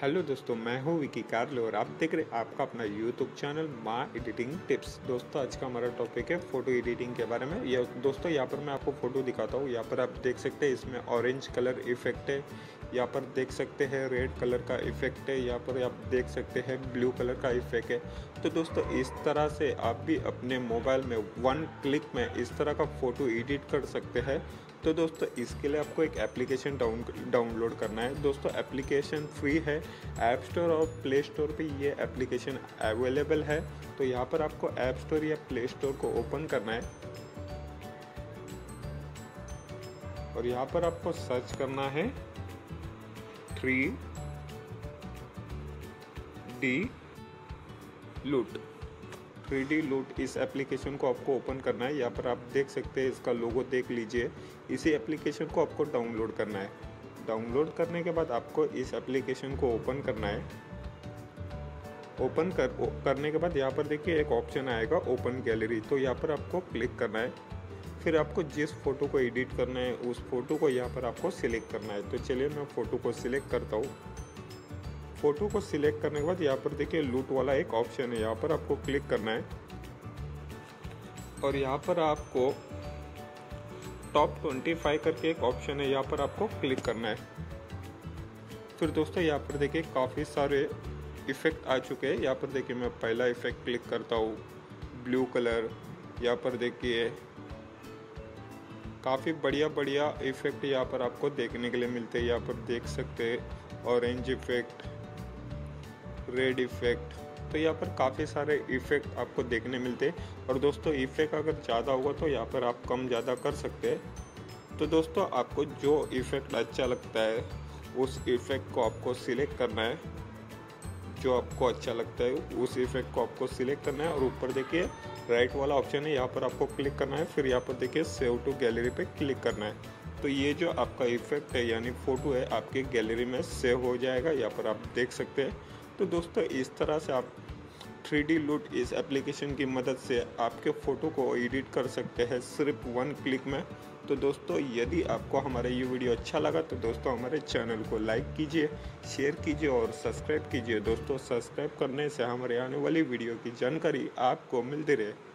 Hello दोस्तों, मैं हूँ विकी कार्लो और आप देख रहे हैं आपका अपना YouTube channel my editing tips. दोस्तों आज का हमारा टॉपिक है फ़ोटो एडिटिंग के बारे में। या दोस्तों यहाँ पर मैं आपको फ़ोटो दिखाता हूँ। यहाँ पर आप देख सकते हैं इसमें ऑरेंज कलर इफेक्ट है, यहाँ पर देख सकते हैं रेड कलर का इफेक्ट है, यहाँ पर आप देख सकते हैं ब्लू कलर का इफेक्ट है। तो दोस्तों इस तरह से आप भी अपने मोबाइल में वन क्लिक में इस तरह का फ़ोटो एडिट कर सकते हैं। तो दोस्तों इसके लिए आपको एक एप्लीकेशन डाउनलोड करना है। दोस्तों एप्लीकेशन फ्री है, ऐप स्टोर और प्ले स्टोर पे ये एप्लीकेशन अवेलेबल है। तो यहाँ पर आपको ऐप स्टोर या प्ले स्टोर को ओपन करना है और यहाँ पर आपको सर्च करना है 3D लुट। 3D लुट इस एप्लीकेशन को आपको ओपन करना है। यहाँ पर आप देख सकते हैं इसका लोगो देख लीजिए। इसी एप्लीकेशन को आपको डाउनलोड करना है। डाउनलोड करने के बाद आपको इस एप्लीकेशन को ओपन करना है। ओपन करने के बाद यहाँ पर देखिए एक ऑप्शन आएगा ओपन गैलरी, तो यहाँ पर आपको क्लिक करना है। फिर आपको जिस फ़ोटो को एडिट करना है उस फ़ोटो को यहाँ पर आपको सिलेक्ट करना है। तो चलिए मैं फ़ोटो को सिलेक्ट करता हूँ। फ़ोटो को सिलेक्ट करने के बाद यहाँ पर देखिए लूट वाला एक ऑप्शन है, यहाँ पर आपको क्लिक करना है और यहाँ पर आपको टॉप 25 करके एक ऑप्शन है, यहाँ पर आपको क्लिक करना है। फिर दोस्तों यहाँ पर देखिए काफ़ी सारे इफ़ेक्ट आ चुके हैं। यहाँ पर देखिए मैं पहला इफ़ेक्ट क्लिक करता हूँ, ब्लू कलर। यहाँ पर देखिए काफ़ी बढ़िया बढ़िया इफ़ेक्ट यहाँ पर आपको देखने के लिए मिलते हैं। यहाँ पर देख सकते हैं ऑरेंज इफ़ेक्ट, रेड इफ़ेक्ट। तो यहाँ पर काफ़ी सारे इफ़ेक्ट आपको देखने मिलते हैं। और दोस्तों इफ़ेक्ट अगर ज़्यादा होगा तो यहाँ पर आप कम ज़्यादा कर सकते हैं। तो दोस्तों आपको जो इफ़ेक्ट अच्छा लगता है उस इफ़ेक्ट को आपको सिलेक्ट करना है। जो आपको अच्छा लगता है उस इफ़ेक्ट को आपको सिलेक्ट करना है और ऊपर देखिए राइट वाला ऑप्शन है, यहाँ पर आपको क्लिक करना है। फिर यहाँ पर देखिए सेव टू गैलरी पे क्लिक करना है। तो ये जो आपका इफ़ेक्ट है यानी फ़ोटो है आपके गैलरी में सेव हो जाएगा, यहाँ पर आप देख सकते हैं। तो दोस्तों इस तरह से आप 3D लुट इस एप्लीकेशन की मदद से आपके फ़ोटो को एडिट कर सकते हैं सिर्फ वन क्लिक में। तो दोस्तों यदि आपको हमारा ये वीडियो अच्छा लगा तो दोस्तों हमारे चैनल को लाइक कीजिए, शेयर कीजिए और सब्सक्राइब कीजिए। दोस्तों सब्सक्राइब करने से हमारे आने वाली वीडियो की जानकारी आपको मिलती रहे।